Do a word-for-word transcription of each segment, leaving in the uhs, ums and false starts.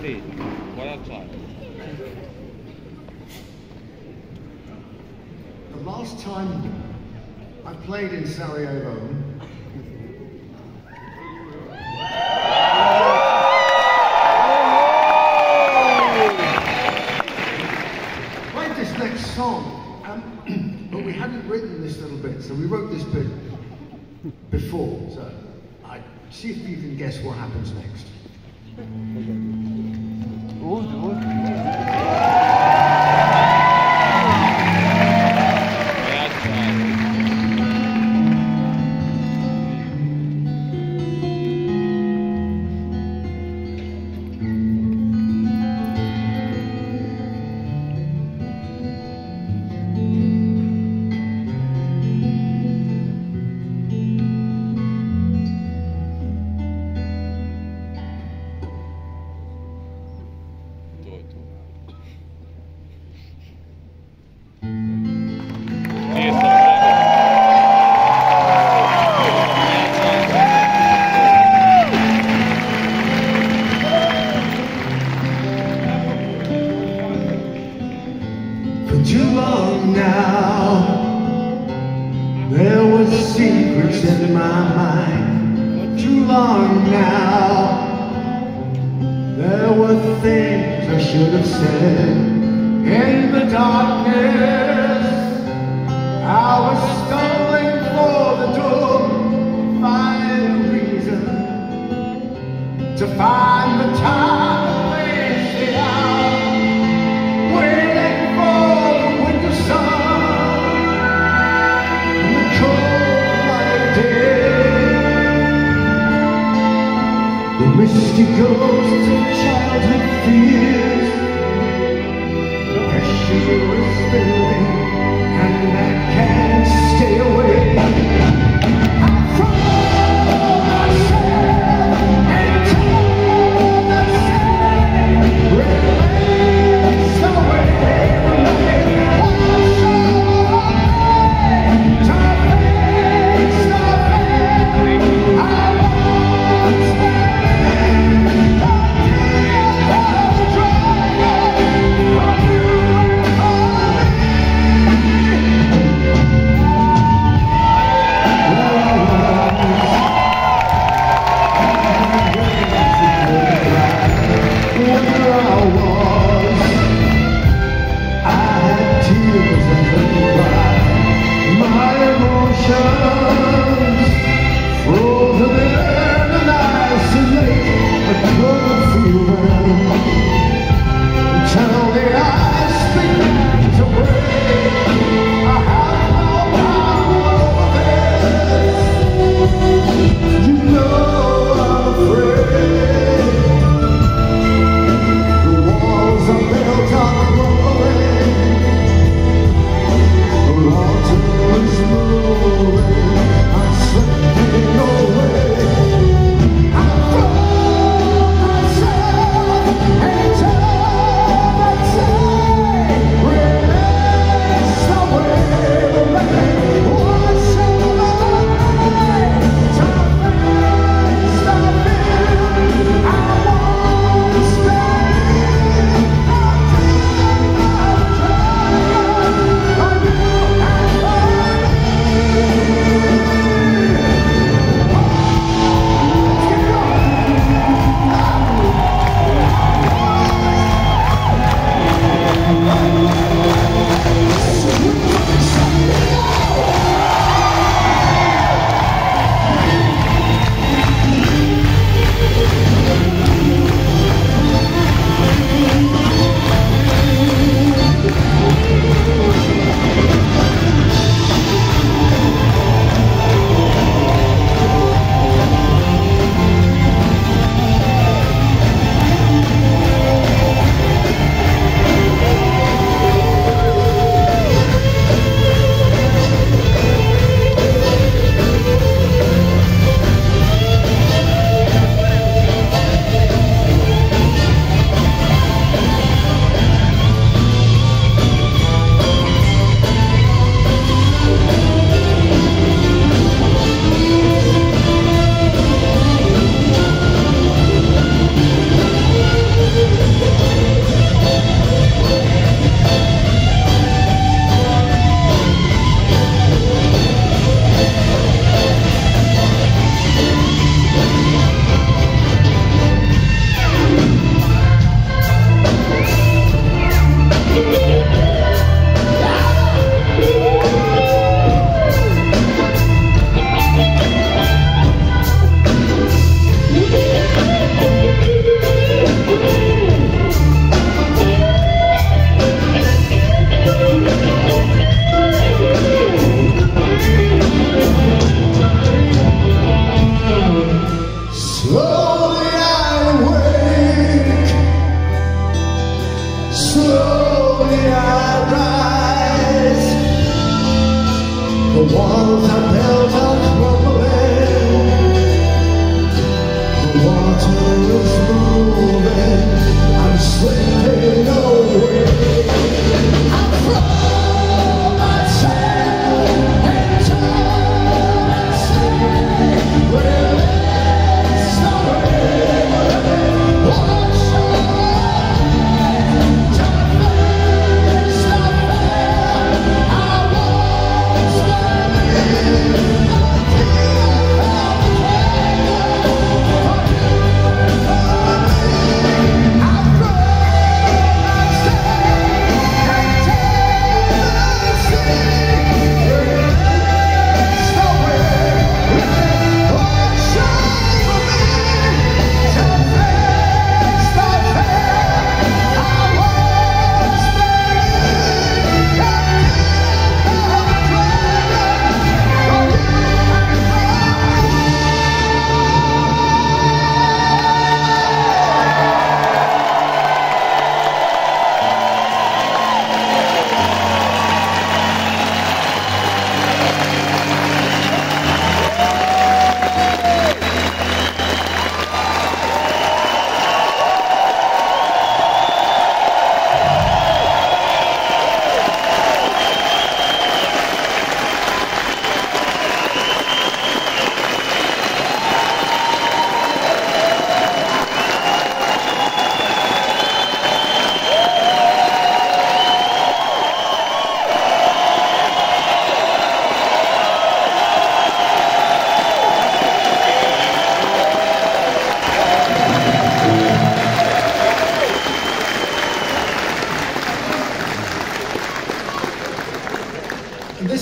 feet. What a child. The last time I played in Sarajevo, song, um, but we hadn't written this little bit, so we wrote this bit before, so I see if you can guess what happens next. Ooh,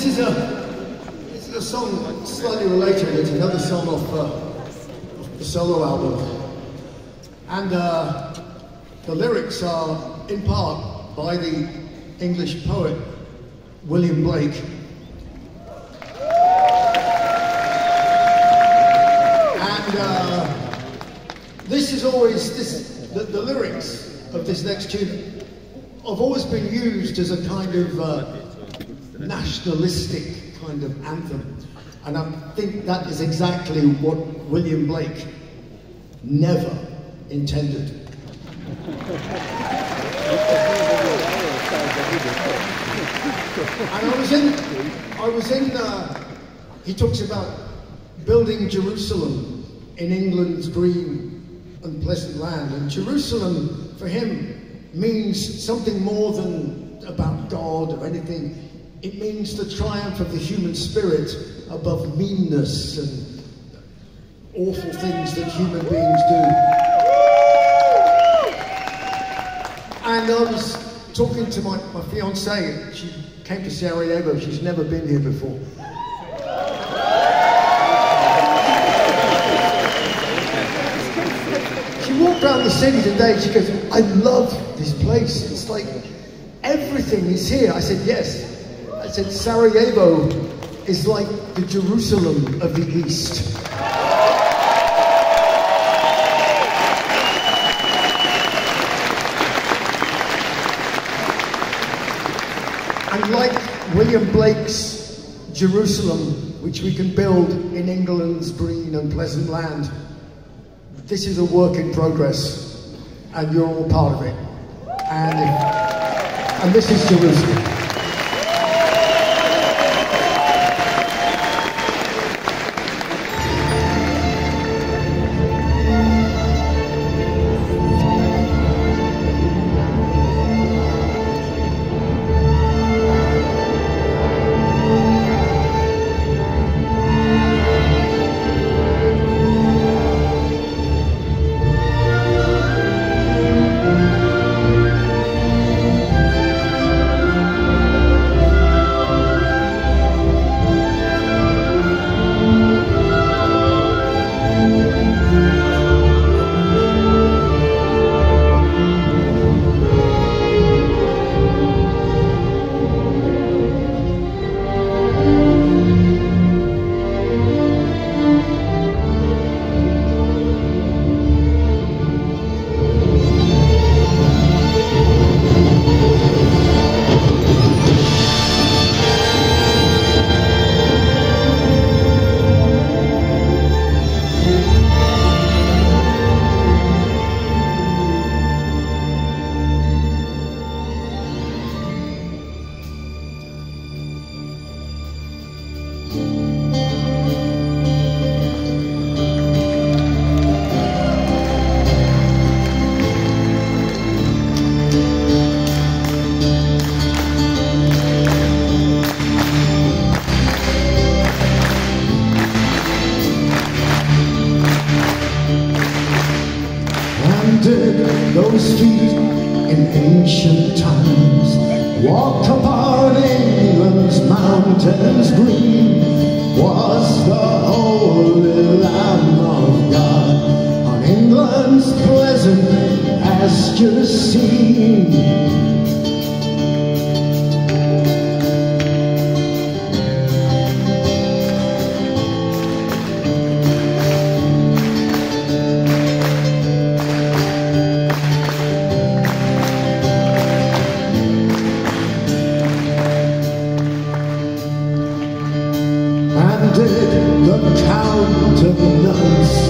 is a, this is a song slightly related. It's another song off, uh, off the solo album. And uh, the lyrics are in part by the English poet William Blake. And uh, this is always, this, the, the lyrics of this next tune have always been used as a kind of uh, nationalistic kind of anthem. And I think that is exactly what William Blake never intended. And I was in, I was in, uh, he talks about building Jerusalem in England's green and pleasant land. And Jerusalem, for him, means something more than about God or anything. It means the triumph of the human spirit above meanness and awful things that human beings do. And I was talking to my, my fiancée. She came to Sarajevo. She's never been here before. She walked around the city today. She goes, "I love this place. It's like everything is here." I said, "Yes." I said, Sarajevo is like the Jerusalem of the East. And like William Blake's Jerusalem, which we can build in England's green and pleasant land, this is a work in progress, and you're all part of it. And, and this is Jerusalem. Those streets in ancient times walked upon England's mountains green, was the holy Lamb of God on England's pleasant azure scene.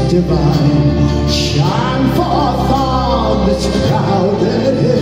Divine shine forth on this crowded hill.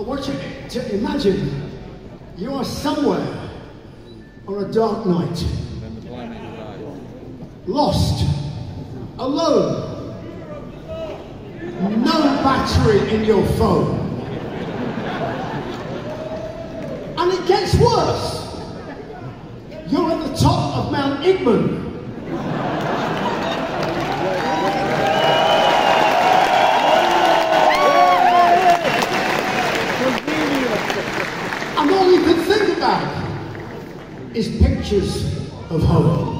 I want you to imagine you are somewhere on a dark night, lost, alone, no battery in your phone. And it gets worse. You're at the top of Mount Igman. And all you can think about is pictures of home.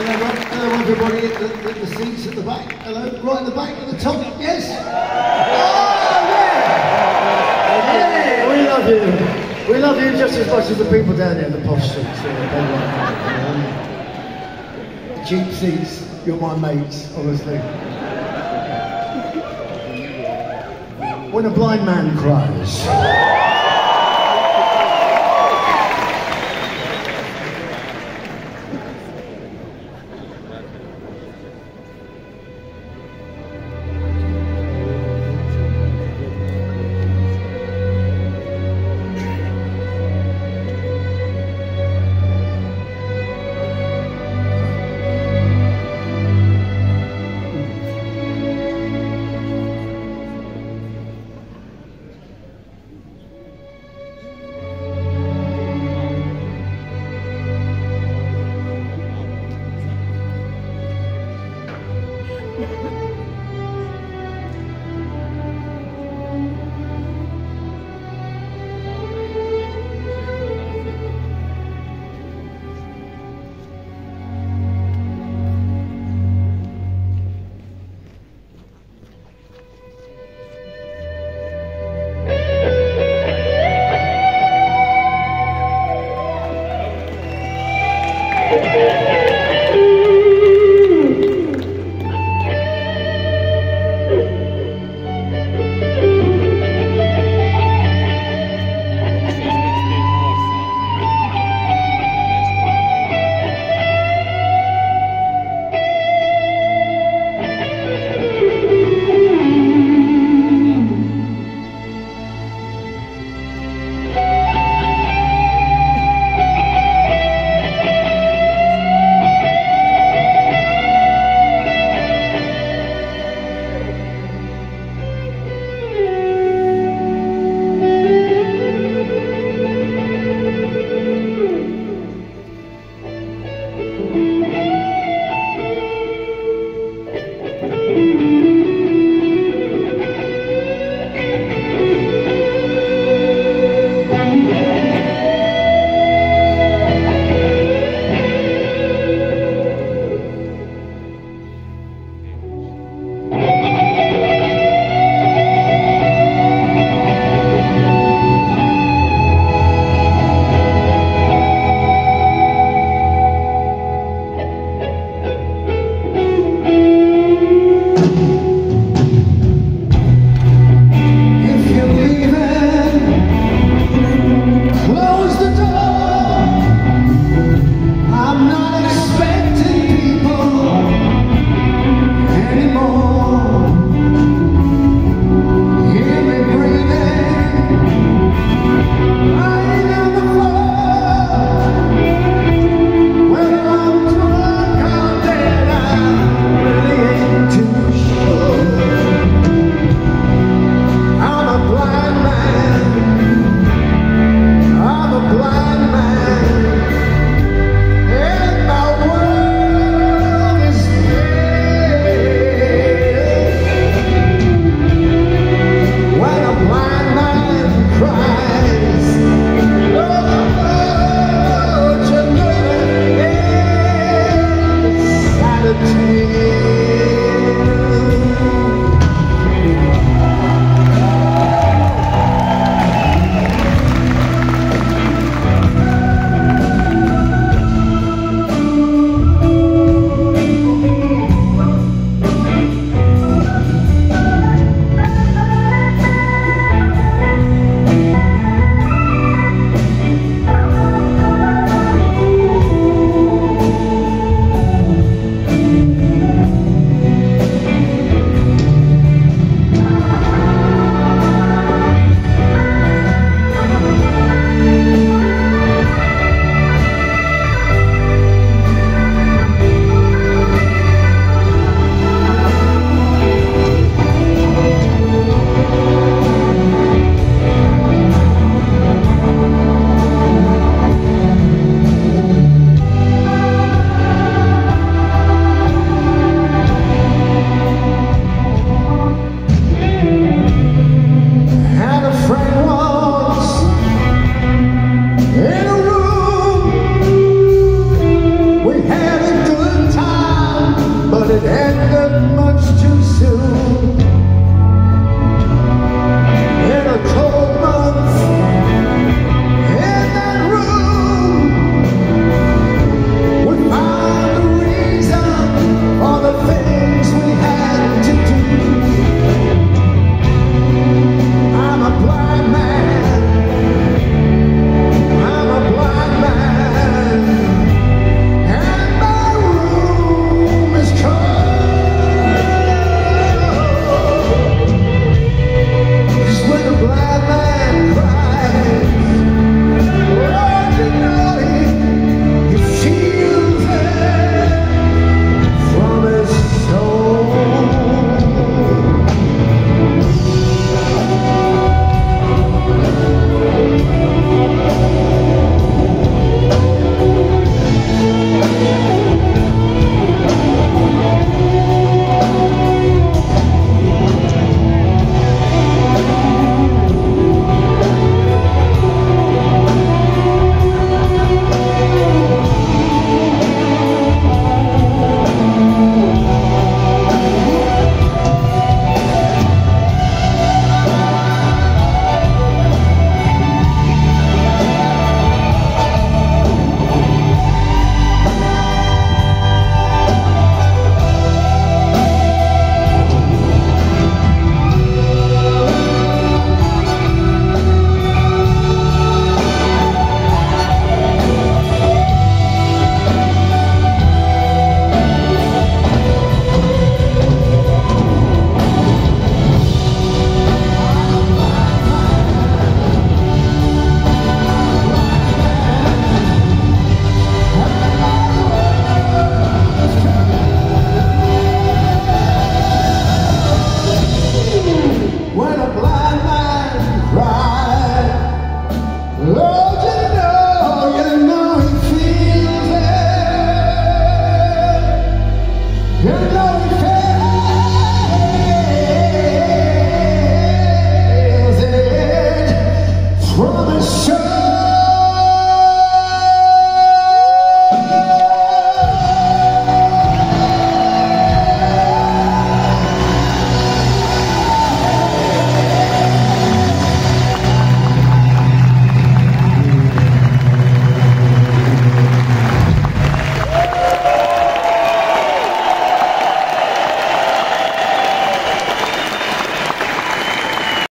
Hello, hello everybody at the, at the seats at the back. Hello, right at the back, at the top, yes? Oh, yeah! Hey, we love you. We love you just as much as the people down here in the posh streets. Um, cheap seats, you're my mates, honestly. When a blind man cries.